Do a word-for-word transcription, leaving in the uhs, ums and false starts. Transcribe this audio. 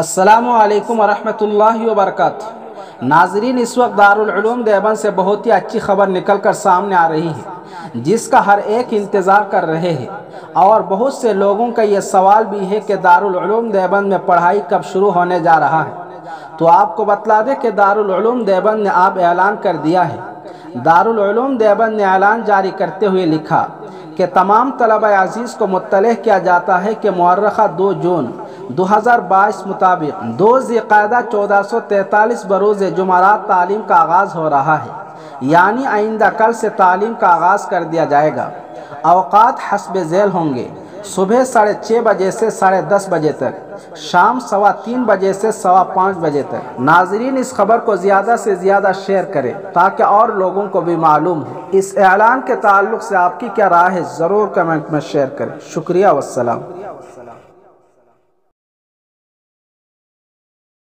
अस्सलामु अलैकुम वरहमतुल्लाहि वबरकातुहू। नाजरीन, इस वक्त दारुल उलूम देवबंद से बहुत ही अच्छी खबर निकल कर सामने आ रही है, जिसका हर एक इंतज़ार कर रहे हैं। और बहुत से लोगों का ये सवाल भी है कि दारुल उलूम देवबंद में पढ़ाई कब शुरू होने जा रहा है। तो आपको बतला दें कि दारुल उलूम देवबंद ने आप ऐलान कर दिया है। दारुल उलूम देवबंद ने ऐलान जारी करते हुए लिखा कि तमाम तलबा अज़ीज़ को मुत्तलह किया जाता है कि मुअर्रखा दो जून दो हज़ार बाईस मुताबिक दो ज़िलक़ादा चौदह सौ तैंतालीस बरोज़ जुमारात तालीम का आगाज़ हो रहा है, यानी आइंदा कल से तालीम का आगाज़ कर दिया जाएगा। अवकात हस्ब झेल होंगे, सुबह साढ़े छः बजे से साढ़े दस बजे तक, शाम सवा तीन बजे से सवा पाँच बजे तक। नाजरीन, इस खबर को ज़्यादा से ज़्यादा शेयर करें ताकि और लोगों को भी मालूम हो। इस ऐलान के ताल्लुक़ से आपकी क्या राय है, ज़रूर कमेंट में शेयर करें। शुक्रिया, वस्सलाम।